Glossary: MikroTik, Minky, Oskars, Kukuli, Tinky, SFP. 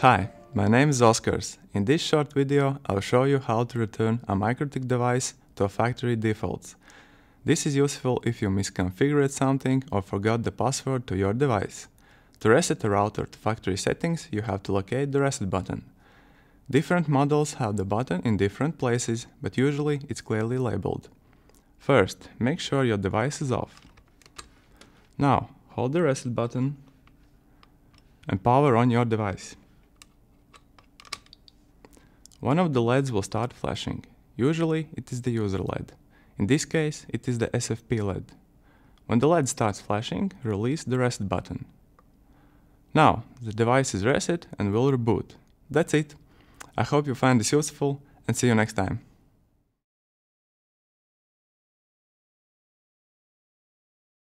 Hi, my name is Oskars. In this short video, I'll show you how to return a MikroTik device to factory defaults. This is useful if you misconfigured something or forgot the password to your device. To reset a router to factory settings, you have to locate the reset button. Different models have the button in different places, but usually it's clearly labeled. First, make sure your device is off. Now, hold the reset button and power on your device. One of the LEDs will start flashing. Usually it is the user LED. In this case, it is the SFP LED. When the LED starts flashing, release the reset button. Now, the device is reset and will reboot. That's it. I hope you find this useful, and see you next time.